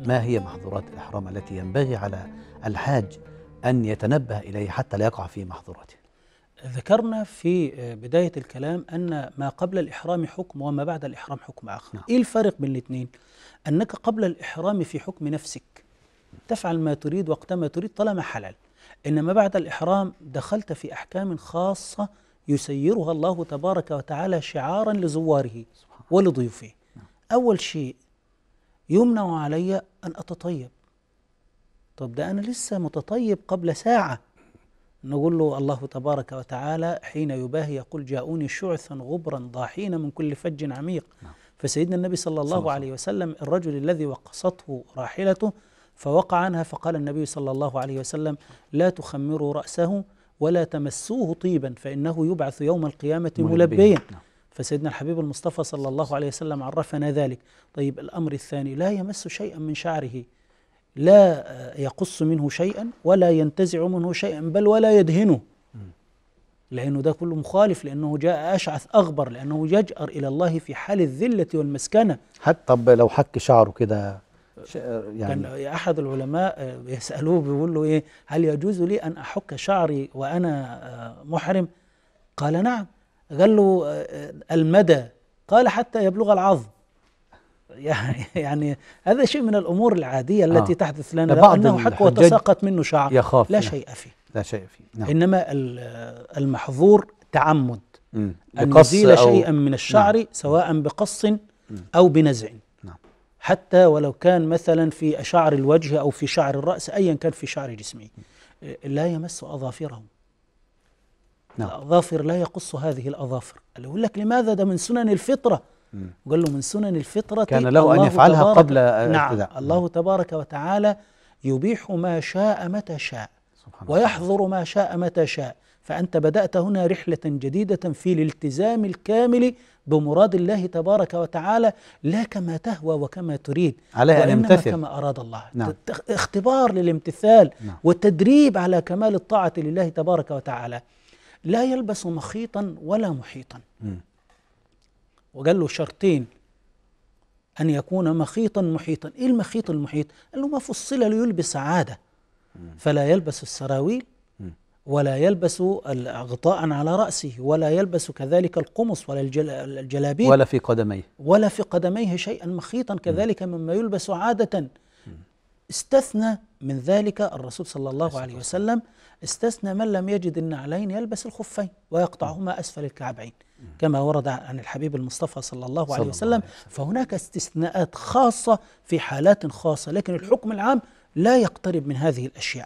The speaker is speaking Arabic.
ما هي محظورات الإحرام التي ينبغي على الحاج أن يتنبه إليه حتى لا يقع في محظوراته؟ ذكرنا في بداية الكلام أن ما قبل الإحرام حكم وما بعد الإحرام حكم آخر. نعم. إيه الفرق بين الاثنين؟ أنك قبل الإحرام في حكم نفسك تفعل ما تريد وقتما تريد طالما حلال، إنما بعد الإحرام دخلت في أحكام خاصة يسيرها الله تبارك وتعالى شعارا لزواره ولضيوفه. نعم. أول شيء يمنع علي أن أتطيب. طب ده أنا لسه متطيب قبل ساعة. نقول له الله تبارك وتعالى حين يباهي يقول جاءوني شعثا غبرا ضاحين من كل فج عميق. نعم. فسيدنا النبي صلى الله عليه وسلم الرجل الذي وقصته راحلته فوقع عنها فقال النبي صلى الله عليه وسلم لا تخمروا رأسه ولا تمسوه طيبا فإنه يبعث يوم القيامة ملبيا. نعم. فسيدنا الحبيب المصطفى صلى الله عليه وسلم عرفنا ذلك. طيب الأمر الثاني لا يمس شيئا من شعره، لا يقص منه شيئا ولا ينتزع منه شيئا بل ولا يدهنه، لأنه ده كله مخالف، لأنه جاء أشعث أغبر، لأنه يجأر إلى الله في حال الذلة والمسكنة. حتى طب لو حك شعره كده يعني كان أحد العلماء يسألوه بيقول له إيه هل يجوز لي أن أحك شعري وأنا محرم؟ قال نعم. قال له المدى؟ قال حتى يبلغ العظم. يعني هذا شيء من الأمور العادية التي تحدث لنا، لأنه حق وتساقط منه شعر يخاف. لا شيء فيه، لا شيء فيه. نعم. إنما المحظور تعمد أن يزيل شيئا من الشعر. نعم. سواء بقص أو بنزع. نعم. حتى ولو كان مثلا في شعر الوجه أو في شعر الرأس، أيا كان في شعر جسمه. لا يمس أظافرهم. نعم. الأظافر لا يقص هذه الأظافر. اللي يقول لك لماذا ده من سنن الفطرة؟ قال له من سنن الفطرة كان له أن يفعلها قبل. نعم. الله تبارك وتعالى يبيح ما شاء متى شاء ويحظر ما شاء متى شاء، فأنت بدأت هنا رحلة جديدة في الالتزام الكامل بمراد الله تبارك وتعالى، لا كما تهوى وكما تريد، وإنما كما أراد الله. نعم. اختبار للامتثال. نعم. والتدريب على كمال الطاعة لله تبارك وتعالى. لا يلبس مخيطا ولا محيطا. وقال له شرطين أن يكون مخيطا محيطا. إيه المخيط المحيط؟ قال له ما فصل ليلبس عادة، فلا يلبس السراويل ولا يلبس غطاء على رأسه ولا يلبس كذلك القمص ولا الجلابيب ولا في قدميه شيئا مخيطا كذلك مما يلبس عادة. استثنى من ذلك الرسول صلى الله عليه وسلم، استثنى من لم يجد النعلين يلبس الخفين ويقطعهما أسفل الكعبين كما ورد عن الحبيب المصطفى صلى الله عليه وسلم. فهناك استثناءات خاصة في حالات خاصة، لكن الحكم العام لا يقترب من هذه الأشياء.